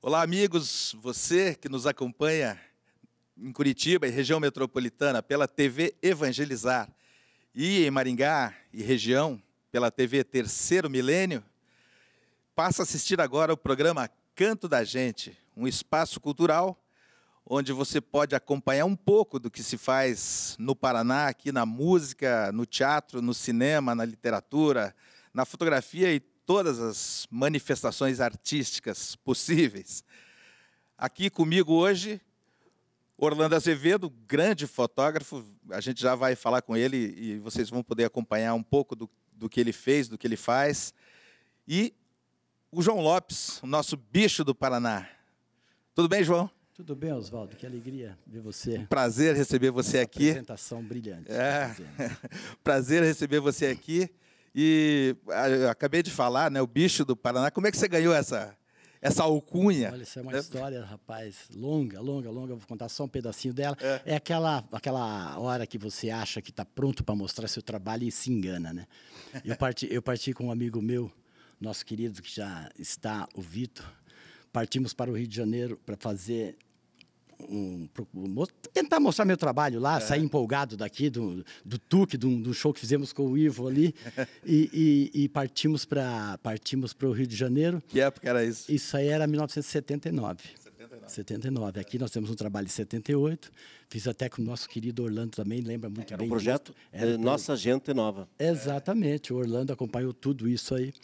Olá, amigos, você que nos acompanha em Curitiba e região metropolitana pela TV Evangelizar e em Maringá e região pela TV Terceiro Milênio, passa a assistir agora o programa Canto da Gente, um espaço cultural onde você pode acompanhar um pouco do que se faz no Paraná, aqui na música, no teatro, no cinema, na literatura, na fotografia e todas as manifestações artísticas possíveis. Aqui comigo hoje, Orlando Azevedo, grande fotógrafo. A gente já vai falar com ele e vocês vão poder acompanhar um pouco do que ele fez, do que ele faz. E o João Lopes, o nosso bicho do Paraná. Tudo bem, João? Tudo bem, Oswaldo, que alegria ver você. Um prazer receber você aqui. Apresentação brilhante. É. Prazer receber você aqui. E eu acabei de falar, né, o bicho do Paraná. Como é que você ganhou essa alcunha? Olha, isso é uma história, rapaz, longa, longa, longa. Vou contar só um pedacinho dela. É aquela hora que você acha que está pronto para mostrar seu trabalho e se engana, né? Eu parti com um amigo meu, nosso querido, que já está, o Vitor. Partimos para o Rio de Janeiro para fazer tentar mostrar meu trabalho lá, sair empolgado daqui do Tupi, do show que fizemos com o Ivo ali, e partimos para o Rio de Janeiro. Que época era isso? Isso aí era 1979. 79. Aqui nós temos um trabalho de 78, fiz até com o nosso querido Orlando também, lembra muito bem. Era um projeto, era Nossa Gente Nova. Exatamente, o Orlando acompanhou tudo isso aí.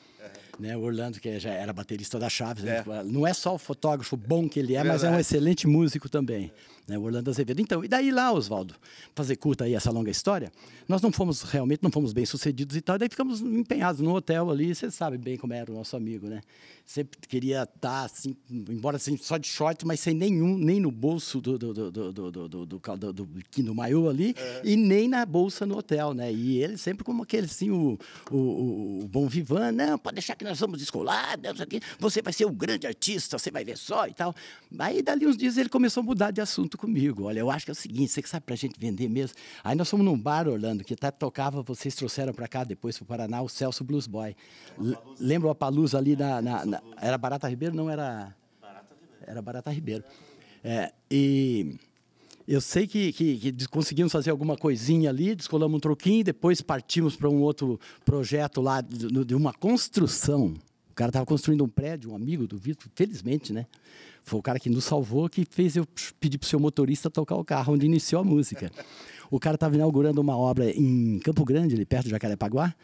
Né, o Orlando, que já era baterista da Chaves, né? Não é só o fotógrafo bom que ele é, mas é um excelente músico também, né, o Orlando Azevedo. Então, e daí lá, Oswaldo, fazer curta aí essa longa história, nós não fomos bem-sucedidos e tal, e daí ficamos empenhados no hotel ali, você sabe bem como era o nosso amigo, né? Sempre queria estar, assim, embora assim, só de short, mas sem nenhum, nem no bolso do maiô ali, e nem na bolsa no hotel, né? E ele sempre como aquele, assim, o bom vivan, não, pode deixar que nós somos descolados, você vai ser um grande artista, você vai ver só e tal. Aí, dali uns dias, ele começou a mudar de assunto comigo. Olha, eu acho que é o seguinte, você que sabe pra gente vender mesmo. Aí nós fomos num bar, Orlando, que até tocava, vocês trouxeram pra cá, depois pro Paraná, o Celso Blues Boy. Lembra o Apaluz ali na... Era Barata Ribeiro? Não, era... Barata Ribeiro. Era Barata Ribeiro. É, e... Eu sei que conseguimos fazer alguma coisinha ali, descolamos um troquinho, depois partimos para um outro projeto lá de uma construção. O cara estava construindo um prédio, um amigo do Vitor, felizmente, né? Foi o cara que nos salvou, que fez eu pedir para o seu motorista tocar o carro, onde iniciou a música. O cara estava inaugurando uma obra em Campo Grande, ali perto de Jacarepaguá,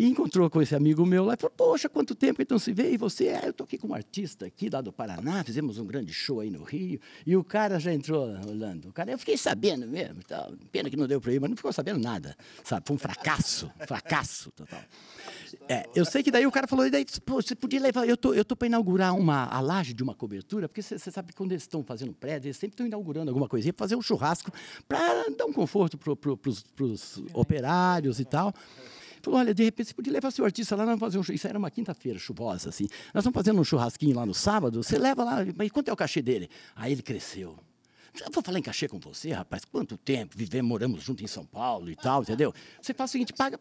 e encontrou com esse amigo meu lá e falou, poxa, quanto tempo então se vê? E você, eu estou aqui com um artista aqui lá do Paraná, fizemos um grande show aí no Rio. E o cara já entrou, Orlando, o cara, eu fiquei sabendo mesmo, tal. Pena que não deu para ir, mas não ficou sabendo nada, sabe? Foi um fracasso, fracasso total. É, eu sei que daí o cara falou, e daí, pô, você podia levar, eu tô para inaugurar a laje de uma cobertura, porque você sabe que quando eles estão fazendo um prédio, eles sempre estão inaugurando alguma coisinha para fazer um churrasco, para dar um conforto pros operários e tal. Falou, olha, de repente, você podia levar seu artista lá, nós vamos fazer um... Isso era uma quinta-feira chuvosa, assim. Nós estamos fazendo um churrasquinho lá no sábado, você leva lá, mas quanto é o cachê dele? Aí ele cresceu. Eu vou falar em cachê com você, rapaz, quanto tempo vivemos, moramos juntos em São Paulo e tal, entendeu? Você faz o seguinte, paga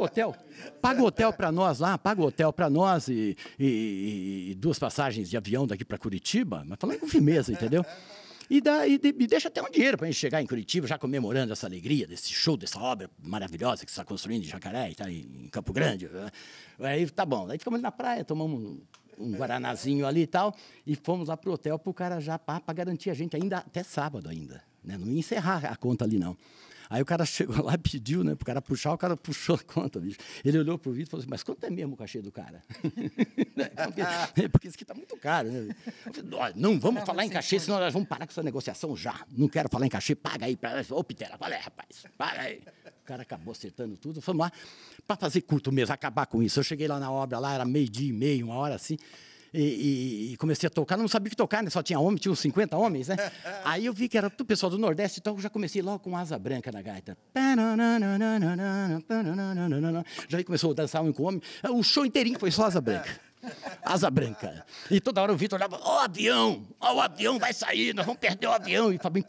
hotel para nós lá, paga hotel para nós e duas passagens de avião daqui para Curitiba, mas falando com firmeza, entendeu? E deixa até um dinheiro para a gente chegar em Curitiba, já comemorando essa alegria desse show, dessa obra maravilhosa que você está construindo em Jacaré, tá em Campo Grande. Aí tá bom. Aí ficamos ali na praia, tomamos um guaranazinho ali e tal, e fomos lá pro hotel pro Carajá para garantir a gente ainda até sábado ainda, né? Não ia encerrar a conta ali, não. Aí o cara chegou lá e pediu, né, pro cara puxar, o cara puxou a conta, bicho. Ele olhou pro Vitor e falou assim, mas quanto é mesmo o cachê do cara? porque isso aqui tá muito caro, né? Falei, não vamos falar em cachê, senão nós vamos parar com essa negociação já. Não quero falar em cachê, paga aí. Ô, Pitera, qual é, rapaz? Paga aí. O cara acabou acertando tudo, fomos lá para fazer curto mesmo, acabar com isso. Eu cheguei lá na obra, lá era meio-dia e meio, uma hora assim, e comecei a tocar, não sabia o que tocar, né? Só tinha homem, tinha uns 50 homens, né? Aí eu vi que era tudo pessoal do Nordeste, então eu já comecei logo com Asa Branca na gaita. Já começou a dançar um com o homem, o show inteirinho foi só Asa Branca. Asa branca. E toda hora o Vitor olhava, ó, avião! Ó, o avião vai sair, nós vamos perder o avião. E o Fabinho,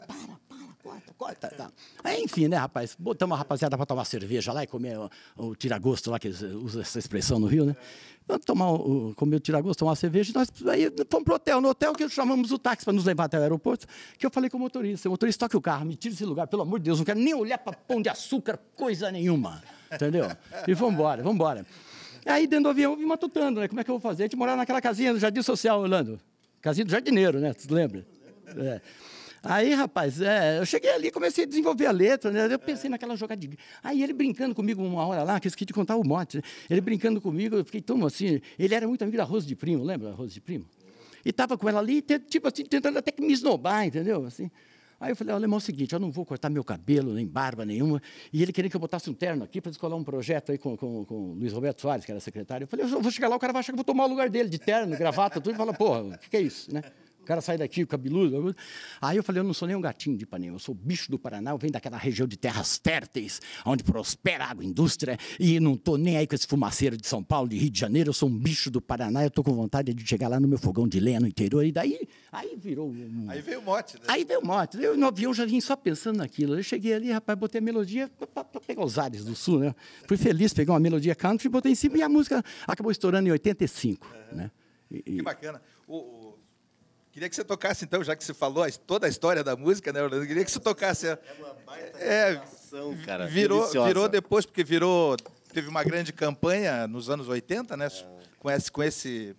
corta, tá. Aí, enfim, né, rapaz? Botamos a rapaziada para tomar cerveja lá e comer o tiragosto lá, que eles usam essa expressão no Rio, né? Vamos comer o tiragosto, tomar uma cerveja, e nós aí fomos pro hotel. No hotel que chamamos o táxi para nos levar até o aeroporto, que eu falei com o motorista, toque o carro, me tira esse lugar, pelo amor de Deus, não quero nem olhar para Pão de Açúcar, coisa nenhuma, entendeu? E vambora, vambora. Aí dentro do avião eu me matutando, né? Como é que eu vou fazer? A gente morava naquela casinha do Jardim Social, Orlando. Casinha do jardineiro, né? Tu lembra? É. Aí, rapaz, eu cheguei ali, comecei a desenvolver a letra, né? Eu pensei naquela jogada de... Aí ele brincando comigo uma hora lá, que eu esqueci de contar o mote, né? Ele brincando comigo, eu fiquei tão assim... Ele era muito amigo da Rose de Primo, lembra da Rose de Primo? E tava com ela ali, tipo assim, tentando até que me esnobar, entendeu? Assim... Aí eu falei, olha, irmão, é o seguinte, eu não vou cortar meu cabelo, nem barba nenhuma. E ele queria que eu botasse um terno aqui para descolar um projeto aí com o Luiz Roberto Soares, que era secretário. Eu falei, eu vou chegar lá, o cara vai achar que eu vou tomar o lugar dele, de terno, gravata, tudo. E fala, porra, o que é isso, né? O cara sai daqui, cabeludo. Aí eu falei, eu não sou nem um gatinho de Ipanema, eu sou bicho do Paraná, eu venho daquela região de terras férteis, onde prospera a agroindústria, e não estou nem aí com esse fumaceiro de São Paulo, de Rio de Janeiro, eu sou um bicho do Paraná, eu estou com vontade de chegar lá no meu fogão de lenha no interior, e daí virou... Aí veio o mote, né? Aí veio o mote. Eu no avião já vim só pensando naquilo. Eu cheguei ali, rapaz, botei a melodia para pegar os ares do sul, né? Fui feliz, peguei uma melodia country, botei em cima, e a música acabou estourando em 85, né? Que bacana. Queria que você tocasse, então, já que você falou toda a história da música, né, Orlando? Queria que você tocasse... É uma baita ação, cara. Virou depois, porque teve uma grande campanha nos anos 80, né? Com esse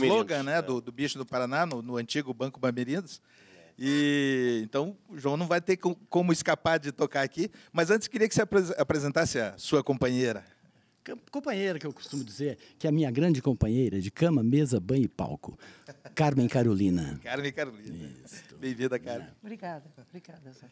slogan, né, do bicho do Paraná, no antigo Banco Bamerindas. E então o João não vai ter como escapar de tocar aqui. Mas antes, queria que você apresentasse a sua companheira. Companheira, que eu costumo dizer, que é a minha grande companheira de cama, mesa, banho e palco, Carmen Carolina. Carmen Carolina. Bem-vinda, Carmen. Obrigada. Obrigada, Zé.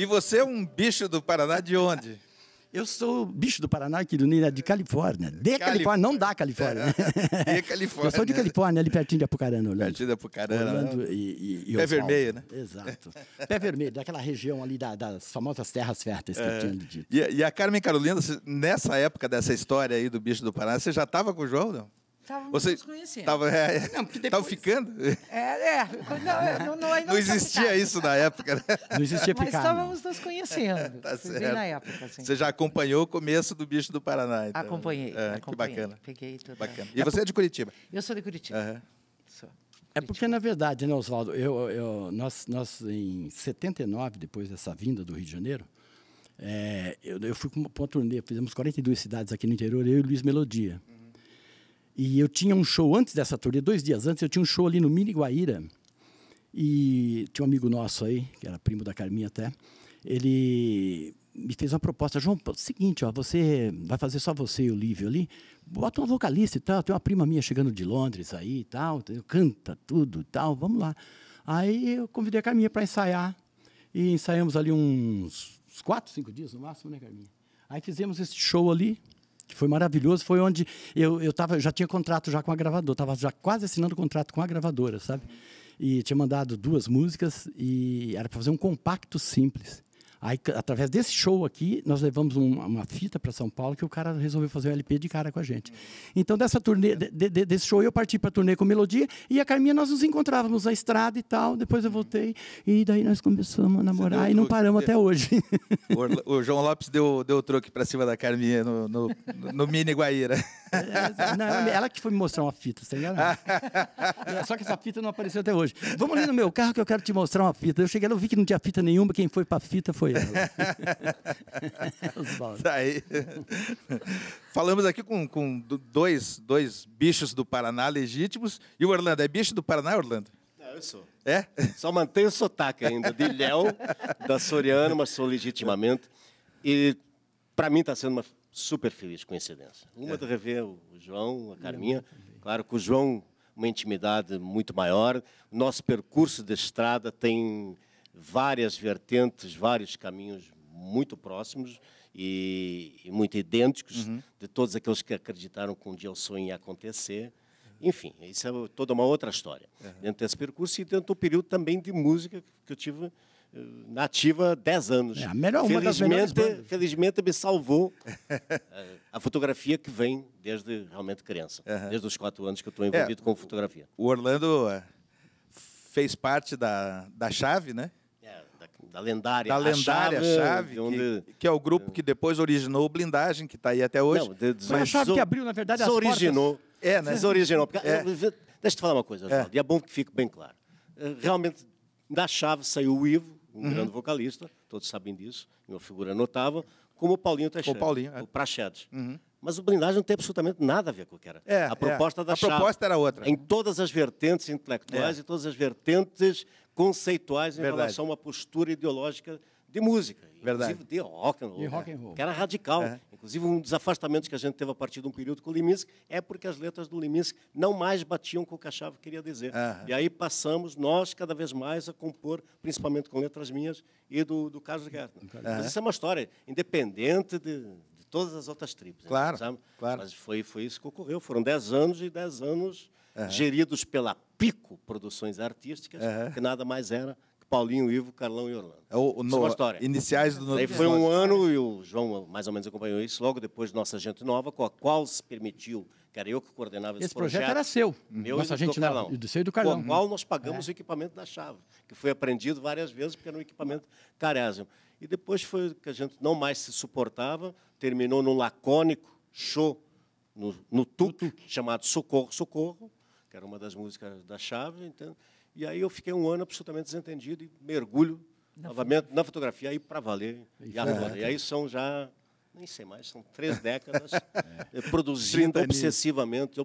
E você é um bicho do Paraná de onde? Eu sou bicho do Paraná, que de Califórnia. De Califórnia, não da Califórnia. De Califórnia. Eu sou de Califórnia, ali pertinho de Apucarana, Orlando. Pertinho de Apucarana. Orlando e Pé Vermelho, né? Exato. Pé Vermelho, daquela região ali das famosas terras férteis que eu tinha dito. E a Carmen Carolina, nessa época dessa história aí do bicho do Paraná, você já estava com o João, não? Estávamos nos conhecendo. Estavam ficando? Não existia ficava. Isso na época, né? Não existia ficar. Mas estávamos nos conhecendo. Tá certo. Bem na época, assim. Você já acompanhou o começo do bicho do Paraná, então. Acompanhei. Acompanhei. Que bacana. Peguei tudo. Bacana. E você é de Curitiba? Eu sou de Curitiba. Uhum. Sou. É porque, na verdade, né, Oswaldo, nós, em 79, depois dessa vinda do Rio de Janeiro, eu fui para uma turnê, fizemos 42 cidades aqui no interior, eu e Luiz Melodia. E eu tinha um show antes dessa turnê, 2 dias antes, eu tinha um show ali no Mini Guaíra. E tinha um amigo nosso aí, que era primo da Carminha até, ele me fez uma proposta. João, é o seguinte, ó, você vai fazer só você e o Lívio ali, bota uma vocalista e tal, tem uma prima minha chegando de Londres aí e tal, canta tudo e tal, vamos lá. Aí eu convidei a Carminha para ensaiar, e ensaiamos ali uns 4, 5 dias no máximo, né, Carminha? Aí fizemos esse show ali, que foi maravilhoso, foi onde eu já tinha contrato já com a gravadora, estava já quase assinando contrato com a gravadora, sabe? E tinha mandado 2 músicas e era para fazer um compacto simples. Aí, através desse show aqui, nós levamos uma fita para São Paulo, que o cara resolveu fazer um LP de cara com a gente. Então, dessa turnê, desse show, eu parti para a turnê com Melodia, e a Carminha, nós nos encontrávamos na estrada e tal, depois eu voltei, e daí nós começamos a namorar e não paramos até hoje. O João Lopes deu o truque para cima da Carminha no Mini Guaíra. Não, ela que foi me mostrar uma fita, você engana? Só que essa fita não apareceu até hoje. Vamos ali no meu carro que eu quero te mostrar uma fita. Eu cheguei lá, eu vi que não tinha fita nenhuma, quem foi para a fita foi ela. Tá aí. Falamos aqui com dois bichos do Paraná legítimos. E o Orlando, é bicho do Paraná, Orlando? Não, eu sou. É? Só mantenho o sotaque ainda, de Léo, da Soriano, mas sou legitimamente. E para mim está sendo uma super feliz coincidência. Uma de rever o João, a Carminha. Claro que o João, uma intimidade muito maior. O nosso percurso de estrada tem várias vertentes, vários caminhos muito próximos e muito idênticos, de todos aqueles que acreditaram que um dia o sonho ia acontecer. Enfim, isso é toda uma outra história. Dentro desse percurso e dentro do período também de música que eu tive na ativa há 10 anos. Felizmente me salvou a fotografia que vem desde realmente criança. Desde os 4 anos que eu estou envolvido com fotografia. O Orlando fez parte da Chave, né? Da lendária Chave que é o grupo que depois originou o Blindagem, que está aí até hoje. Foi a Chave que abriu, na verdade, as portas. Deixa eu te falar uma coisa, Oswaldo, e é bom que fique bem claro. Realmente, da Chave saiu o Ivo, um grande vocalista, todos sabem disso, uma figura notável, como o Paulinho Teixeira, o Prachedes. Mas o Blindagem não tem absolutamente nada a ver com o que era. A proposta da Chave. A proposta era outra. Em todas as vertentes intelectuais, em todas as vertentes conceituais, em relação a uma postura ideológica de música, inclusive de rock and roll, que era radical. Inclusive, um dos afastamentos que a gente teve a partir de um período com o Liminski é porque as letras do Liminski não mais batiam com o que a Chave queria dizer. E aí passamos, nós, cada vez mais, a compor, principalmente com letras minhas e do Carlos Gertner. Mas isso é uma história independente de todas as outras tribos. Claro. Mas foi isso que ocorreu. Foram 10 anos e 10 anos geridos pela Pico Produções Artísticas, que nada mais era Paulinho, Ivo, Carlão e Orlando. Iniciais do novo. Aí foi um ano, e o João mais ou menos acompanhou isso, logo depois de Nossa Gente Nova, com a qual se permitiu, que era eu que coordenava esse projeto. Esse projeto era seu, Nossa Gente Nova, do seu e do Carlão. Com o qual nós pagamos o equipamento da Chave, que foi apreendido várias vezes, porque era um equipamento carésimo. E depois foi que a gente não mais se suportava, terminou num lacônico show no Tupi, chamado Socorro, Socorro, que era uma das músicas da Chave, entende? E aí eu fiquei um ano absolutamente desentendido e mergulho novamente na fotografia aí para valer. E agora. E aí são já, nem sei mais, são 3 décadas produzindo obsessivamente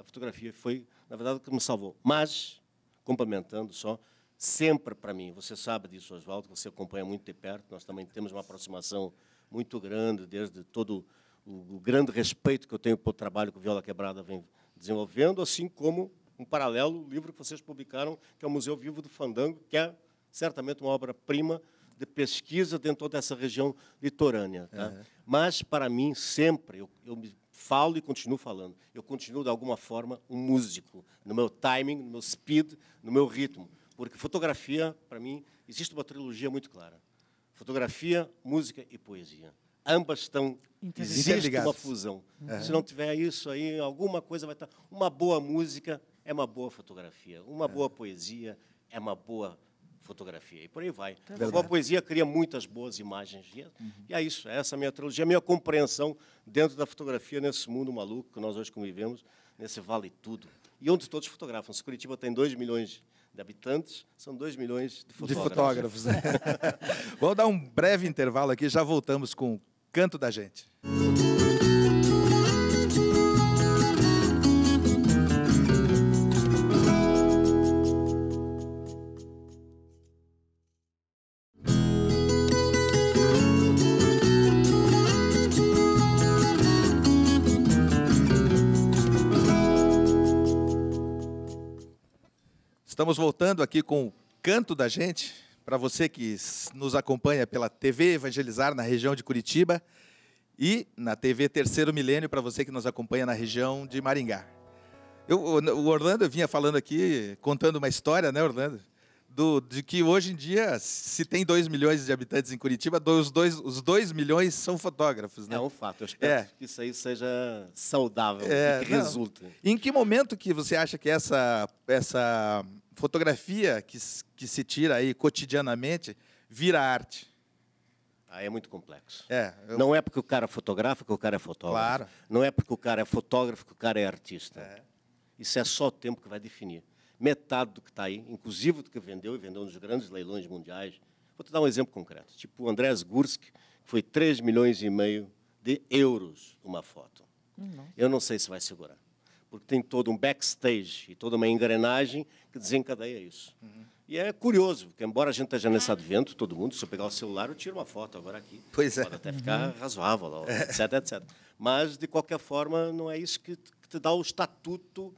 a fotografia. Foi, na verdade, o que me salvou. Mas, complementando só, sempre para mim, você sabe disso, Oswaldo, que você acompanha muito de perto, nós também temos uma aproximação muito grande, desde todo o grande respeito que eu tenho pelo trabalho que o Viola Quebrada vem desenvolvendo, assim como um paralelo, um livro que vocês publicaram, que é o Museu Vivo do Fandango, que é certamente uma obra-prima de pesquisa dentro dessa região litorânea. Mas, para mim, sempre, eu me falo e continuo falando, eu continuo, de alguma forma, um músico, no meu timing, no meu speed, no meu ritmo. Porque fotografia, para mim, existe uma trilogia muito clara. Fotografia, música e poesia. Ambas estão... Existe uma fusão. Se não tiver isso aí, alguma coisa vai estar... Uma boa música... É uma boa fotografia, uma boa poesia, é uma boa fotografia. E por aí vai. Uma boa poesia cria muitas boas imagens. E é isso, essa é a minha trilogia, a minha compreensão dentro da fotografia, nesse mundo maluco que nós hoje convivemos, nesse vale tudo. E onde todos fotografam. Se Curitiba tem 2 milhões de habitantes, são 2 milhões de fotógrafos. Vou dar um breve intervalo aqui, já voltamos com o Canto da Gente. Estamos voltando aqui com o Canto da Gente, para você que nos acompanha pela TV Evangelizar na região de Curitiba e na TV Terceiro Milênio, para você que nos acompanha na região de Maringá. O Orlando vinha falando aqui, contando uma história, né, Orlando? de que hoje em dia, se tem 2 milhões de habitantes em Curitiba, os 2 milhões são fotógrafos, né? É um fato. Eu espero que isso aí seja saudável, que resulte. Em que momento que você acha que essa fotografia que se tira aí cotidianamente vira arte? Aí é muito complexo. Não é porque o cara fotografa que o cara é fotógrafo. Claro. Não é porque o cara é fotógrafo que o cara é artista. Isso é só o tempo que vai definir. Metade do que está aí, inclusive do que vendeu, e vendeu nos grandes leilões mundiais. Vou te dar um exemplo concreto. Tipo o Andrés Gursky, que foi 3 milhões e meio de euros uma foto. Eu não sei se vai segurar, porque tem todo um backstage e toda uma engrenagem que desencadeia isso. E é curioso, porque embora a gente esteja nesse advento, todo mundo, se eu pegar o celular, eu tiro uma foto agora aqui. Pois é. Pode até ficar razoável, lá, etc, etc. Mas, de qualquer forma, não é isso que te dá o estatuto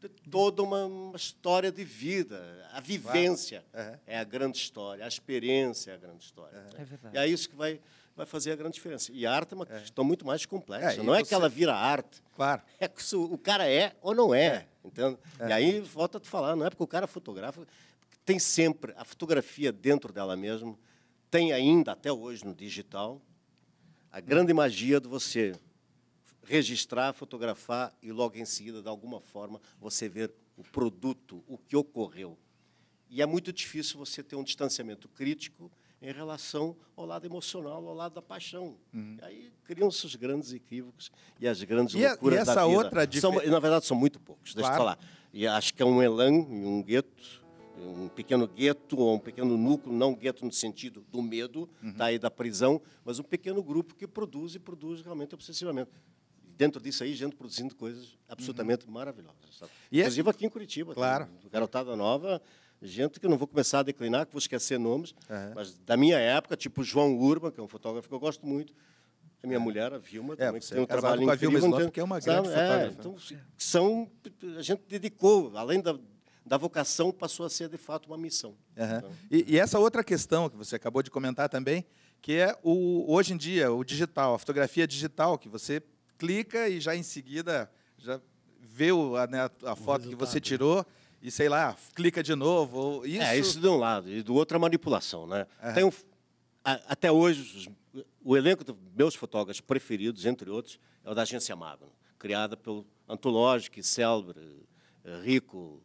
de toda uma história de vida. A vivência é a grande história, a experiência é a grande história. É verdade. E é isso que vai fazer a grande diferença. E a arte é uma questão muito mais complexa. Não é que ela vira arte. Claro. É que o cara é ou não é. Entende? E aí, volta a te falar, não é porque o cara fotografa. Tem sempre a fotografia dentro dela mesmo, tem ainda, até hoje, no digital, a grande magia de você registrar, fotografar e, logo em seguida, de alguma forma, você ver o produto, o que ocorreu. E é muito difícil você ter um distanciamento crítico em relação ao lado emocional, ao lado da paixão. E aí criam-se os grandes equívocos e as grandes loucuras e essa da vida. Na verdade, são muito poucos, deixa eu falar. E acho que é um elan, um gueto, um pequeno gueto ou um pequeno núcleo, não gueto no sentido do medo, daí da prisão, mas um pequeno grupo que produz realmente obsessivamente. Dentro disso aí, gente produzindo coisas absolutamente maravilhosas. Sabe? Inclusive aqui em Curitiba, garotada nova, gente que eu não vou começar a declinar, que vou esquecer nomes, mas da minha época, tipo João Urban, que é um fotógrafo que eu gosto muito, a minha mulher, a Vilma, também, que tem um trabalho incrível. Que é uma grande fotógrafa. Então, a gente dedicou, além da vocação, passou a ser, de fato, uma missão. Então, e essa outra questão que você acabou de comentar também, que é, hoje em dia, o digital, a fotografia digital, que você clica e já em seguida já vê a foto que você tirou e, sei lá, clica de novo. Isso de um lado. E do outro, a manipulação. Né? Tem até hoje, o elenco dos meus fotógrafos preferidos, entre outros, é o da agência Magno, criada pelo antológico e célebre, rico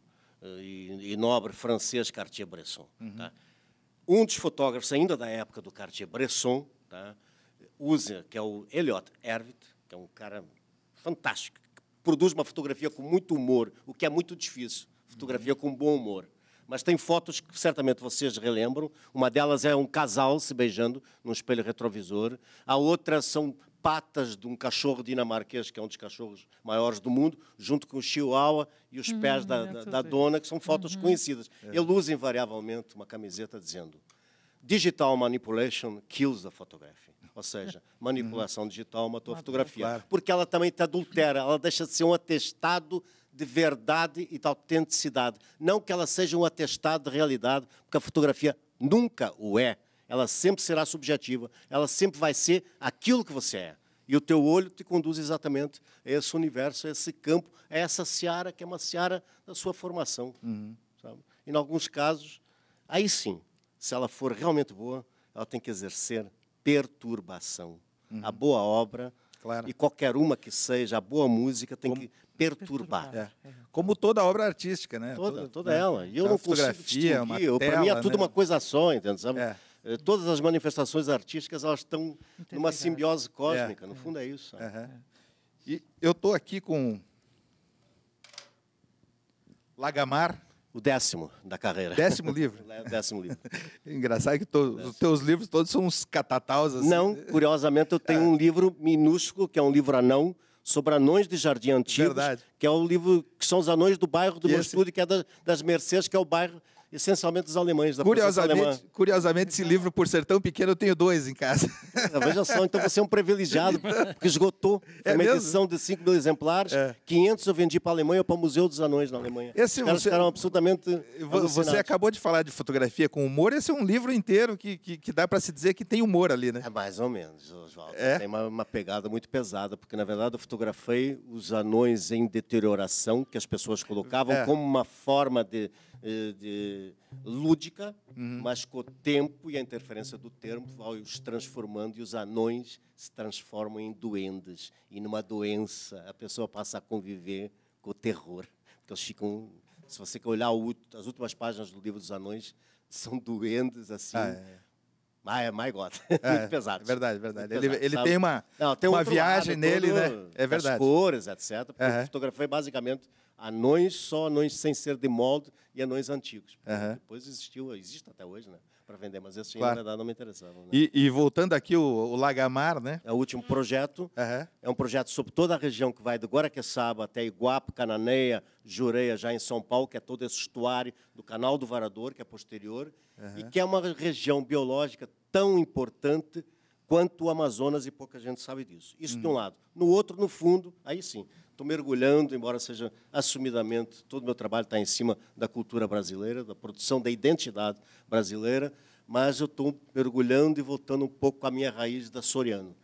e nobre francês Cartier-Bresson. Tá? Um dos fotógrafos ainda da época do Cartier-Bresson, usa, que é o Elliot Erwitt, que é um cara fantástico, que produz uma fotografia com muito humor, o que é muito difícil, fotografia com bom humor. Mas tem fotos que certamente vocês relembram, uma delas é um casal se beijando num espelho retrovisor, a outra são patas de um cachorro dinamarquês, que é um dos cachorros maiores do mundo, junto com o chihuahua e os pés da dona, que são fotos conhecidas. Ele usa invariavelmente uma camiseta dizendo "Digital manipulation kills the photography". Ou seja, manipulação digital matou a fotografia. Porque ela também te adultera, ela deixa de ser um atestado de verdade e de autenticidade. Não que ela seja um atestado de realidade, porque a fotografia nunca o é. Ela sempre será subjetiva, ela sempre vai ser aquilo que você é. E o teu olho te conduz exatamente a esse universo, a esse campo, a essa seara, que é uma seara da sua formação. Sabe? Em alguns casos, aí sim, se ela for realmente boa, ela tem que exercer perturbação. A boa obra, e qualquer uma que seja, a boa música tem que perturbar. Como toda obra artística, né? Toda ela. E eu não consigo distinguir. Para mim é tudo uma coisa só, entende? Sabe? Todas as manifestações artísticas, elas estão numa simbiose cósmica. No fundo, é isso. E eu estou aqui com Lagamar, o 10º da carreira. 10º livro? 10º livro. Engraçado que os teus livros todos são uns catataus. Assim. Não, curiosamente, eu tenho um livro minúsculo, que é um livro anão, sobre anões de jardim antigo, que é o livro que são os anões do bairro do meu estúdio, que é das Mercês, que é o bairro essencialmente dos alemães, da Curiosamente, esse livro, por ser tão pequeno, eu tenho 2 em casa. Veja só, então você é um privilegiado, porque esgotou. Foi uma edição de 5 mil exemplares, 500 eu vendi para a Alemanha, para o Museu dos Anões na Alemanha. Os caras ficaram absolutamente alucinados. Você acabou de falar de fotografia com humor, esse é um livro inteiro que dá para se dizer que tem humor ali, né? É mais ou menos, Oswaldo. Tem uma pegada muito pesada, porque, na verdade, eu fotografei os anões em deterioração, que as pessoas colocavam como uma forma de lúdica, mas com o tempo e a interferência do tempo vai os transformando, e os anões se transformam em duendes, e numa doença a pessoa passa a conviver com o terror. Porque eles ficam, se você olhar as últimas páginas do livro dos anões, são duendes assim... My God, muito pesado. É verdade, verdade. Pesado, ele tem uma, não, tem uma viagem nele, né? É verdade. As cores, etc. Porque eu fotografei basicamente anões, só anões sem ser de molde e anões antigos. Depois existe até hoje, né? Para vender, mas esse ainda não me interessava. Né? E voltando aqui, o Lagamar, né? É o último projeto. É um projeto sobre toda a região que vai do Guaraqueçaba até Iguape, Cananeia, Jureia, já em São Paulo, que é todo esse estuário do Canal do Varador, que é posterior, e que é uma região biológica tão importante quanto o Amazonas, e pouca gente sabe disso. Isso de um lado. No outro, no fundo, aí sim, estou mergulhando, embora seja assumidamente, todo o meu trabalho está em cima da cultura brasileira, da produção da identidade brasileira, mas eu estou mergulhando e voltando um pouco à minha raiz da Soriano.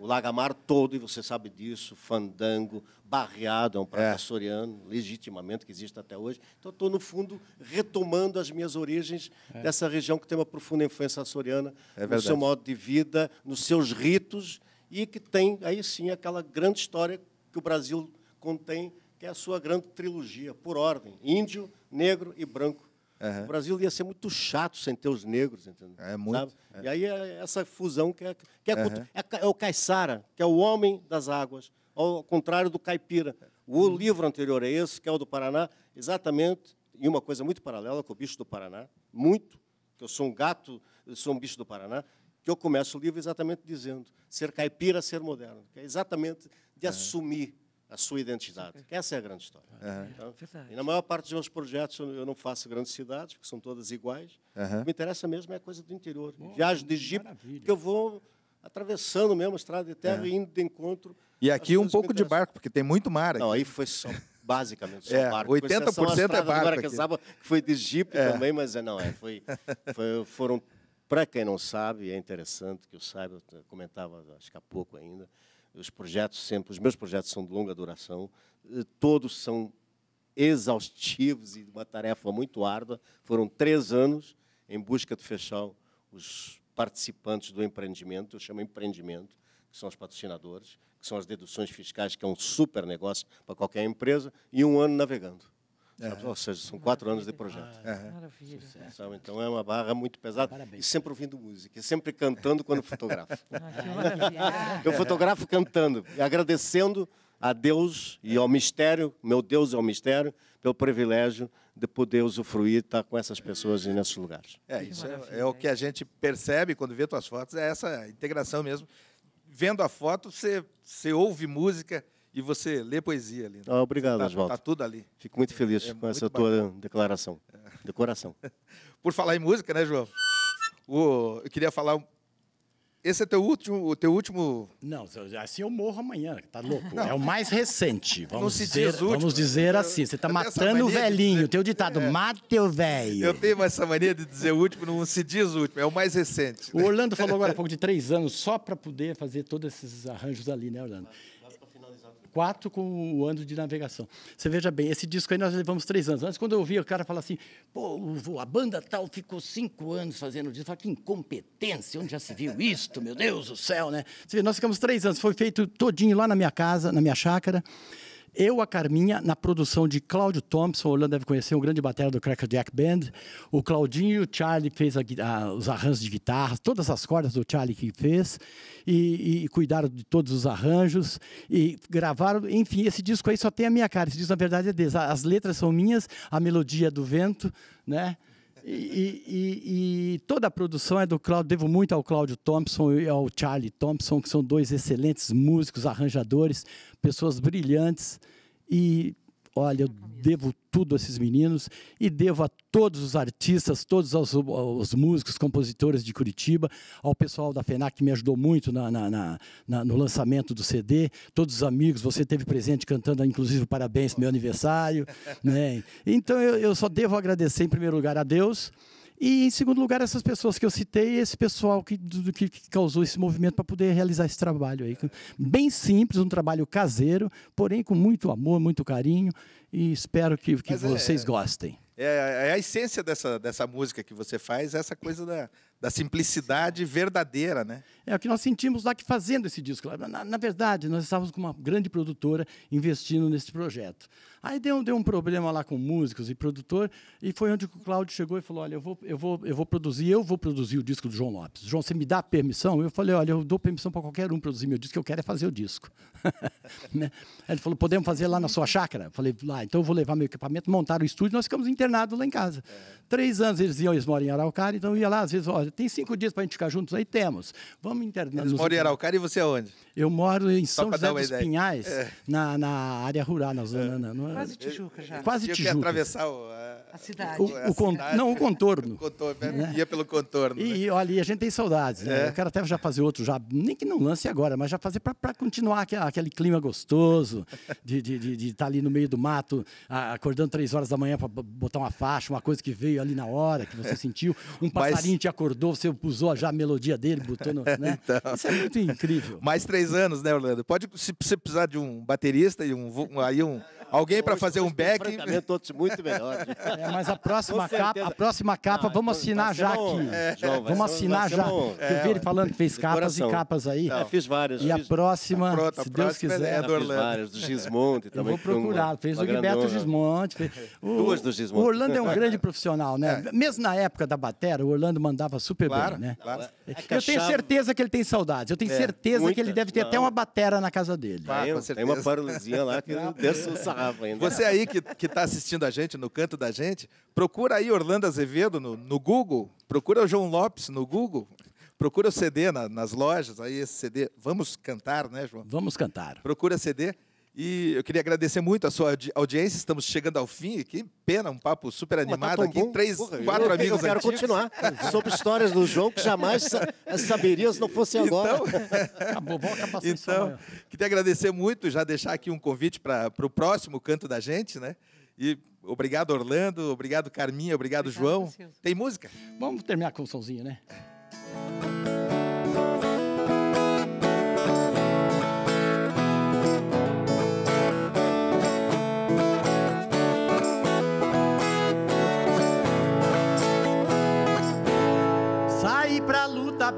O Lagamar todo, e você sabe disso, fandango, barreado, é um prato açoriano, legitimamente, que existe até hoje. Então, estou, no fundo, retomando as minhas origens dessa região que tem uma profunda influência açoriana no seu modo de vida, nos seus ritos, e que tem, aí sim, aquela grande história que o Brasil contém, que é a sua grande trilogia, por ordem, índio, negro e branco. O Brasil ia ser muito chato sem ter os negros, entendeu? Muito. E aí é essa fusão que é o caiçara, que é o homem das águas, ao contrário do caipira. O livro anterior é esse, que é o do Paraná, exatamente, e uma coisa muito paralela com o bicho do Paraná, muito, que eu sou um gato, eu sou um bicho do Paraná, que eu começo o livro exatamente dizendo ser caipira, ser moderno, que é exatamente de assumir a sua identidade. Essa é a grande história. Então, e na maior parte dos meus projetos eu não faço grandes cidades, porque são todas iguais. O que me interessa mesmo é a coisa do interior. Viajo de jipe, que eu vou atravessando mesmo a estrada de terra e indo de encontro. E aqui um pouco de barco, porque tem muito mar aqui. Não, aí foi só... Basicamente, só barco. 80% é barco. Agora que sabe, foi de jipe também, mas não, foram... Para quem não sabe, é interessante que eu saiba, eu comentava acho que há pouco ainda, os projetos sempre, os meus projetos são de longa duração, todos são exaustivos e uma tarefa muito árdua. Foram 3 anos em busca de fechar os participantes do empreendimento, eu chamo empreendimento, que são os patrocinadores, que são as deduções fiscais, que é um super negócio para qualquer empresa, e 1 ano navegando. Ou seja, são 4 anos de projeto. Então é uma barra muito pesada. Parabéns. E sempre ouvindo música, sempre cantando quando fotografo. Eu fotografo cantando, agradecendo a Deus e ao mistério, meu Deus é o mistério, pelo privilégio de poder usufruir, estar com essas pessoas e nesses lugares. Isso é o que a gente percebe quando vê tuas fotos, é essa integração mesmo. Vendo a foto, você ouve música, e você lê poesia ali. Né? Obrigado, Oswaldo. Está tudo ali. Fico muito feliz com essa tua declaração. De coração. Por falar em música, né, João? Eu queria falar... Esse é o teu último... Não, assim eu morro amanhã, tá louco? Não. É o mais recente, vamos dizer assim. Você tá matando o velhinho, o teu ditado, mate o velho. Eu tenho essa mania de dizer o último, não se diz o último, é o mais recente. Né? O Orlando falou agora há pouco de 3 anos, só para poder fazer todos esses arranjos ali, né, Orlando? 4 com o ano de navegação. Você veja bem, esse disco aí nós levamos 3 anos. Antes, quando eu ouvia o cara falar assim, pô, a banda tal ficou 5 anos fazendo disco, fala, que incompetência, onde já se viu isto, meu Deus do céu, né? Você vê, nós ficamos 3 anos, foi feito todinho lá na minha casa, na minha chácara. Eu, a Carminha, na produção de Cláudio Thompson, o Orlando deve conhecer, um grande batera do Crackjack Band. O Claudinho e o Charlie fez os arranjos de guitarras, todas as cordas do Charlie que fez, e cuidaram de todos os arranjos, e gravaram, enfim, esse disco aí só tem a minha cara, esse disco na verdade é deles, as letras são minhas, a melodia é do vento, né? E toda a produção é do Cláudio, devo muito ao Cláudio Thompson e ao Charlie Thompson, que são 2 excelentes músicos, arranjadores, pessoas brilhantes. E, olha, eu devo tudo a esses meninos e devo a todos os artistas, todos os músicos, compositores de Curitiba, ao pessoal da FENAC que me ajudou muito no lançamento do CD, todos os amigos, você esteve presente cantando, inclusive, parabéns, meu aniversário. Né? Então, eu só devo agradecer, em primeiro lugar, a Deus e, em segundo lugar, essas pessoas que eu citei e esse pessoal que causou esse movimento para poder realizar esse trabalho aí. Bem simples, um trabalho caseiro, porém com muito amor, muito carinho, e espero que vocês gostem. É a essência dessa música que você faz, essa coisa da simplicidade verdadeira, né? É o que nós sentimos lá que fazendo esse disco. Na verdade, nós estávamos com uma grande produtora investindo nesse projeto. Aí deu um problema lá com músicos e produtor, e foi onde o Cláudio chegou e falou, olha, eu vou produzir o disco do João Lopes. João, você me dá permissão? Eu falei, olha, eu dou permissão para qualquer um produzir meu disco, que eu quero é fazer o disco. Né? Ele falou, podemos fazer lá na sua chácara? Eu falei, lá, então eu vou levar meu equipamento, montar o estúdio, nós ficamos internados lá em casa. É. 3 anos eles moram em Araucária, então eu ia lá, às vezes, olha, tem 5 dias para a gente ficar juntos? Aí temos. Vamos internar. Eles moram em Araucária e você aonde? Eu moro em São José dos Pinhais, na área rural, na zona... Quase Tijuca já. Quase Tijuca. Eu queria atravessar a cidade. O contorno. O contorno, né? Ia pelo contorno. E, né? Olha, e a gente tem saudades. Né? Eu quero até já fazer outro, já, nem que não lance agora, mas já fazer para continuar aquele clima gostoso de estar ali no meio do mato, acordando 3 horas da manhã para botar uma faixa, uma coisa que veio ali na hora, que você sentiu. Um passarinho te acordou, você usou já a melodia dele, botou no, né? Então, isso é muito incrível. Mais 3 anos, né, Orlando? Pode, se você precisar de um baterista e alguém para fazer um backing. Todos muito melhor. É, mas a próxima capa vamos assinar já aqui. João, vamos assinar já. Eu vi ele falando que fez capas e capas aí. Não, fiz várias. E a próxima, se Deus quiser, é do Orlando. Várias, do Gismonti também. Eu vou procurar. Fez o Gilberto Gismonti. Duas do Gismonti. O Orlando é um grande profissional, né? Mesmo na época da batera, o Orlando mandava super bem, né? Eu tenho certeza que ele tem saudades. Eu tenho certeza que ele deve ter até uma batera na casa dele. Tem uma paralisia lá que desce o sarrafo. Você aí que está assistindo a gente no Canto da Gente, procura aí Orlando Azevedo no Google, procura o João Lopes no Google, procura o CD nas lojas, aí esse CD, Vamos Cantar, né, João? Vamos Cantar. Procura CD. E eu queria agradecer muito a sua audiência, estamos chegando ao fim, que pena, um papo super animado aqui, bom. 3, 4 amigos aqui. Eu quero continuar sobre histórias do João que jamais saberia se não fosse agora. Acabou, vamos acabar sem então, queria agradecer muito, já deixar aqui um convite para o próximo Canto da Gente, né? E obrigado, Orlando, obrigado, Carminha, obrigado, João. Tem música? Vamos terminar com um somzinho, né?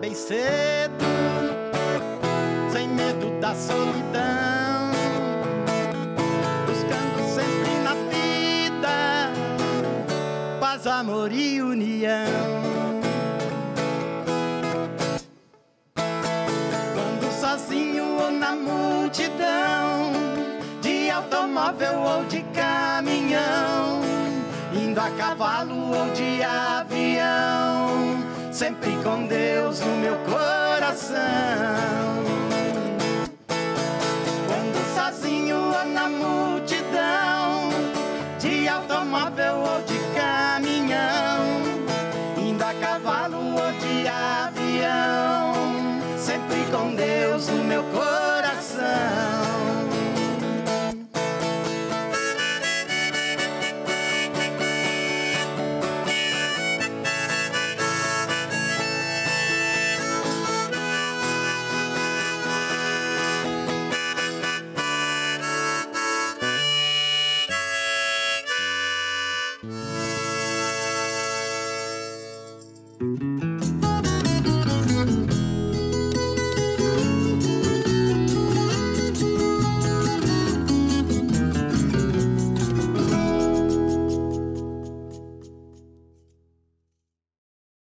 Bem cedo, sem medo da solidão, buscando sempre na vida paz, amor e união. Quando sozinho ou na multidão, de automóvel ou de caminhão, indo a cavalo ou de avião, sempre com Deus no meu coração. Quando sozinho ou na multidão, de automóvel ou de caminhão, indo a cavalo ou de avião, sempre com Deus no meu coração.